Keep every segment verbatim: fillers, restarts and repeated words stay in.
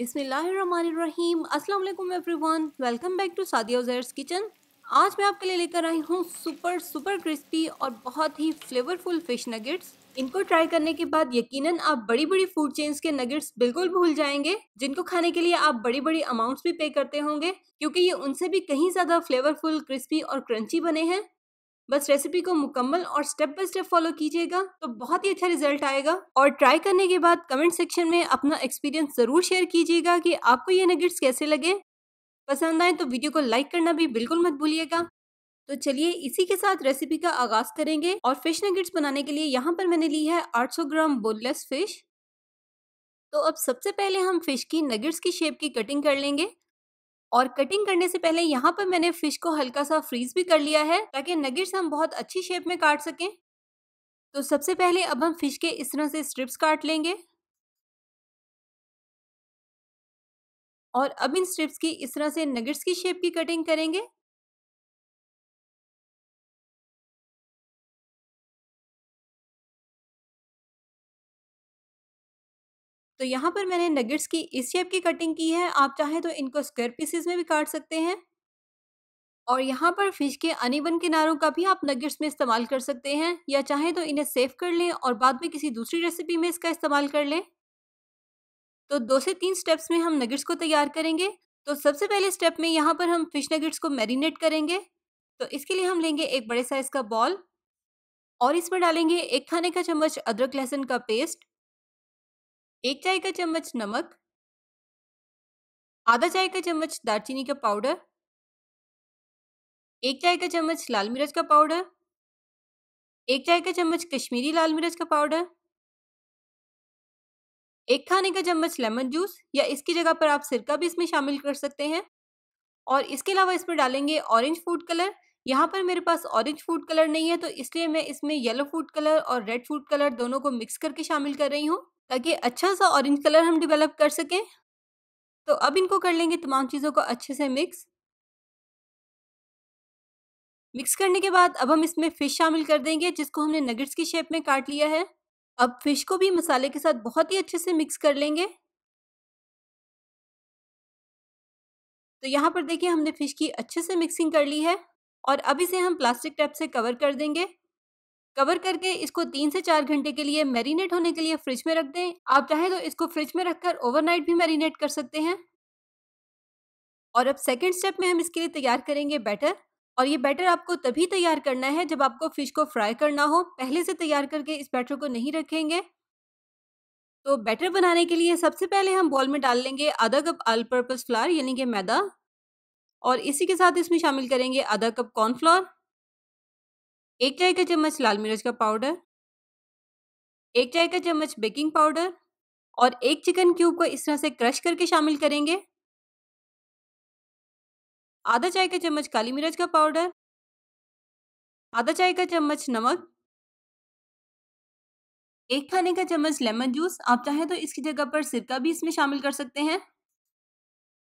बिस्मिल्लाहिर्रहमानिर्रहीम, अस्सलाम वालेकुम everyone, welcome back to Sadia Uzair's kitchen. आज मैं आपके लिए लेकर आई हूँ सुपर सुपर क्रिस्पी और बहुत ही फ्लेवरफुल फ़िश नगेट्स। इनको ट्राई करने के बाद यकीनन आप बड़ी बड़ी फूड चेन्स के नगेट्स बिल्कुल भूल जाएंगे, जिनको खाने के लिए आप बड़ी बड़ी अमाउंट्स भी पे करते होंगे, क्योंकि ये उनसे भी कहीं ज़्यादा फ्लेवरफुल, क्रिस्पी और क्रंची बने हैं। बस रेसिपी को मुकम्मल और स्टेप बाय स्टेप फॉलो कीजिएगा तो बहुत ही अच्छा रिजल्ट आएगा। और ट्राई करने के बाद कमेंट सेक्शन में अपना एक्सपीरियंस ज़रूर शेयर कीजिएगा कि आपको ये नगेट्स कैसे लगे। पसंद आए तो वीडियो को लाइक करना भी बिल्कुल मत भूलिएगा। तो चलिए इसी के साथ रेसिपी का आगाज़ करेंगे। और फिश नगेट्स बनाने के लिए यहाँ पर मैंने ली है आठ सौ ग्राम बोनलेस फिश। तो अब सबसे पहले हम फिश की नगेट्स की शेप की कटिंग कर लेंगे। और कटिंग करने से पहले यहाँ पर मैंने फिश को हल्का सा फ्रीज भी कर लिया है, ताकि नगेट्स हम बहुत अच्छी शेप में काट सकें। तो सबसे पहले अब हम फिश के इस तरह से स्ट्रिप्स काट लेंगे। और अब इन स्ट्रिप्स की इस तरह से नगेट्स की शेप की कटिंग करेंगे। तो यहाँ पर मैंने नगेट्स की इस शेप की कटिंग की है। आप चाहें तो इनको स्क्वायर पीसेस में भी काट सकते हैं। और यहाँ पर फिश के अनइवन किनारों का भी आप नगेट्स में इस्तेमाल कर सकते हैं, या चाहें तो इन्हें सेव कर लें और बाद में किसी दूसरी रेसिपी में इसका इस्तेमाल कर लें। तो दो से तीन स्टेप्स में हम नगेट्स को तैयार करेंगे। तो सबसे पहले स्टेप में यहाँ पर हम फिश नगेट्स को मैरिनेट करेंगे। तो इसके लिए हम लेंगे एक बड़े साइज़ का बॉल और इसमें डालेंगे एक खाने का चम्मच अदरक लहसुन का पेस्ट, एक चाय का चम्मच नमक, आधा चाय का चम्मच दालचीनी का पाउडर, एक चाय का चम्मच लाल मिर्च का पाउडर, एक चाय का चम्मच कश्मीरी लाल मिर्च का पाउडर, एक खाने का चम्मच लेमन जूस, या इसकी जगह पर आप सिरका भी इसमें शामिल कर सकते हैं। और इसके अलावा इसमें डालेंगे ऑरेंज फूड कलर। यहाँ पर मेरे पास ऑरेंज फूड कलर नहीं है, तो इसलिए मैं इसमें येलो फूड कलर और रेड फूड कलर दोनों को मिक्स करके शामिल कर रही हूँ, ताकि अच्छा सा ऑरेंज कलर हम डेवलप कर सकें। तो अब इनको कर लेंगे तमाम चीज़ों को अच्छे से मिक्स। मिक्स करने के बाद अब हम इसमें फ़िश शामिल कर देंगे, जिसको हमने नगेट्स की शेप में काट लिया है। अब फ़िश को भी मसाले के साथ बहुत ही अच्छे से मिक्स कर लेंगे। तो यहाँ पर देखिए हमने फ़िश की अच्छे से मिक्सिंग कर ली है। और अब इसे हम प्लास्टिक टैप से कवर कर देंगे। कवर करके इसको तीन से चार घंटे के लिए मैरिनेट होने के लिए फ्रिज में रख दें। आप चाहें तो इसको फ्रिज में रखकर ओवरनाइट भी मैरिनेट कर सकते हैं। और अब सेकंड स्टेप में हम इसके लिए तैयार करेंगे बैटर। और ये बैटर आपको तभी तैयार करना है जब आपको फिश को फ्राई करना हो, पहले से तैयार करके इस बैटर को नहीं रखेंगे। तो बैटर बनाने के लिए सबसे पहले हम बॉल में डाल लेंगे आधा कप ऑल पर्पज़ फ्लावर यानी कि मैदा, और इसी के साथ इसमें शामिल करेंगे आधा कप कॉर्नफ्लोर, एक चाय का चम्मच लाल मिर्च का पाउडर, एक चाय का चम्मच बेकिंग पाउडर, और एक चिकन क्यूब को इस तरह से क्रश करके शामिल करेंगे, आधा चाय का चम्मच काली मिर्च का पाउडर, आधा चाय का चम्मच नमक, एक खाने का चम्मच लेमन जूस। आप चाहें तो इसकी जगह पर सिरका भी इसमें शामिल कर सकते हैं।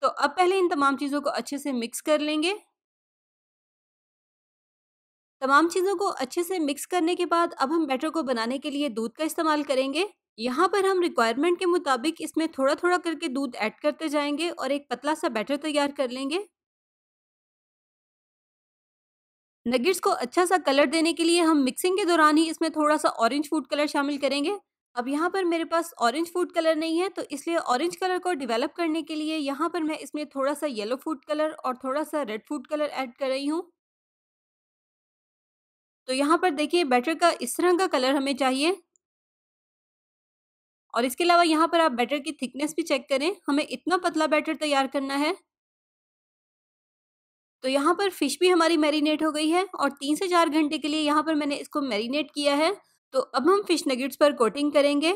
तो अब पहले इन तमाम चीज़ों को अच्छे से मिक्स कर लेंगे। तमाम चीज़ों को अच्छे से मिक्स करने के बाद अब हम बैटर को बनाने के लिए दूध का इस्तेमाल करेंगे। यहाँ पर हम रिक्वायरमेंट के मुताबिक इसमें थोड़ा थोड़ा करके दूध ऐड करते जाएंगे और एक पतला सा बैटर तैयार कर लेंगे। नगेट्स को अच्छा सा कलर देने के लिए हम मिक्सिंग के दौरान ही इसमें थोड़ा सा ऑरेंज फूड कलर शामिल करेंगे। अब यहाँ पर मेरे पास ऑरेंज फूड कलर नहीं है, तो इसलिए ऑरेंज कलर को डिवेलप करने के लिए यहाँ पर मैं इसमें थोड़ा सा येलो फूड कलर और थोड़ा सा रेड फूड कलर ऐड कर रही हूँ। तो यहाँ पर देखिए बैटर का इस तरह का कलर हमें चाहिए। और इसके अलावा यहाँ पर आप बैटर की थिकनेस भी चेक करें, हमें इतना पतला बैटर तैयार करना है। तो यहाँ पर फिश भी हमारी मैरिनेट हो गई है और तीन से चार घंटे के लिए यहाँ पर मैंने इसको मैरिनेट किया है। तो अब हम फिश नगेट्स पर कोटिंग करेंगे।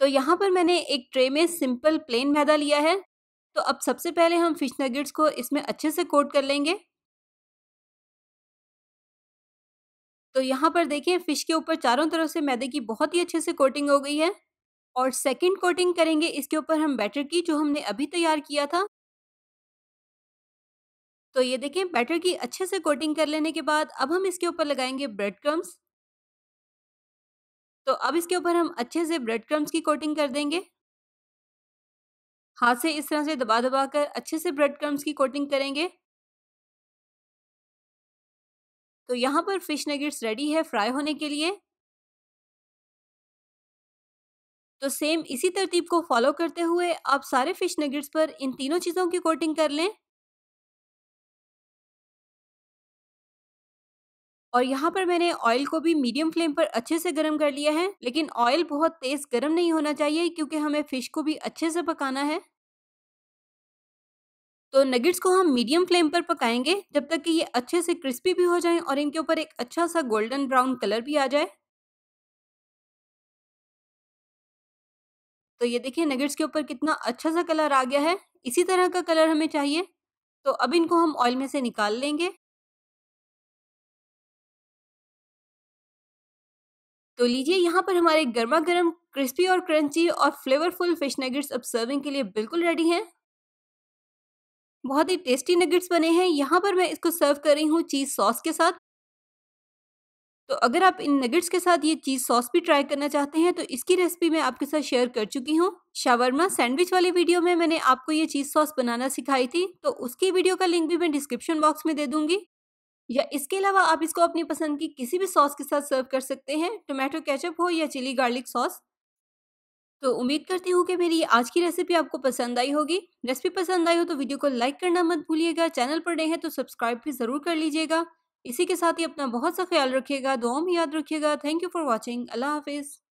तो यहाँ पर मैंने एक ट्रे में सिंपल प्लेन मैदा लिया है। तो अब सबसे पहले हम फिश नगेट्स को इसमें अच्छे से कोट कर लेंगे। तो यहाँ पर देखिए फ़िश के ऊपर चारों तरफ से मैदे की बहुत ही अच्छे से कोटिंग हो गई है। और सेकंड कोटिंग करेंगे इसके ऊपर हम बैटर की, जो हमने अभी तैयार किया था। तो ये देखिए बैटर की अच्छे से कोटिंग कर लेने के बाद अब हम इसके ऊपर लगाएंगे ब्रेड क्रम्स। तो अब इसके ऊपर हम अच्छे से ब्रेड क्रम्स की कोटिंग कर देंगे। हाथ से इस तरह से दबा दबा कर अच्छे से ब्रेड क्रम्स की कोटिंग करेंगे। तो यहाँ पर फिश नगेट्स रेडी है फ्राई होने के लिए। तो सेम इसी तरतीब को फॉलो करते हुए आप सारे फिश नगेट्स पर इन तीनों चीज़ों की कोटिंग कर लें। और यहाँ पर मैंने ऑयल को भी मीडियम फ्लेम पर अच्छे से गर्म कर लिया है, लेकिन ऑयल बहुत तेज़ गर्म नहीं होना चाहिए क्योंकि हमें फ़िश को भी अच्छे से पकाना है। तो नगेट्स को हम मीडियम फ्लेम पर पकाएंगे जब तक कि ये अच्छे से क्रिस्पी भी हो जाएं और इनके ऊपर एक अच्छा सा गोल्डन ब्राउन कलर भी आ जाए। तो ये देखिए नगेट्स के ऊपर कितना अच्छा सा कलर आ गया है। इसी तरह का कलर हमें चाहिए। तो अब इनको हम ऑयल में से निकाल लेंगे। तो लीजिए यहाँ पर हमारे गर्मा गर्म क्रिस्पी और क्रंची और फ्लेवरफुल फिश नगेट्स अब सर्विंग के लिए बिल्कुल रेडी हैं। बहुत ही टेस्टी नगेट्स बने हैं। यहाँ पर मैं इसको सर्व कर रही हूँ चीज़ सॉस के साथ। तो अगर आप इन नगेट्स के साथ ये चीज़ सॉस भी ट्राई करना चाहते हैं तो इसकी रेसिपी मैं आपके साथ शेयर कर चुकी हूँ। शावरमा सैंडविच वाली वीडियो में मैंने आपको ये चीज़ सॉस बनाना सिखाई थी, तो उसकी वीडियो का लिंक भी मैं डिस्क्रिप्शन बॉक्स में दे दूँगी। या इसके अलावा आप इसको अपनी पसंद की किसी भी सॉस के साथ सर्व कर सकते हैं, टोमेटो केचप हो या चिली गार्लिक सॉस। तो उम्मीद करती हूँ कि मेरी आज की रेसिपी आपको पसंद आई होगी। रेसिपी पसंद आई हो तो वीडियो को लाइक करना मत भूलिएगा। चैनल पर नए हैं तो सब्सक्राइब भी ज़रूर कर लीजिएगा। इसी के साथ ही अपना बहुत सा ख्याल रखिएगा, दुआओं में याद रखिएगा। Thank you for watching. अल्लाह हाफिज़।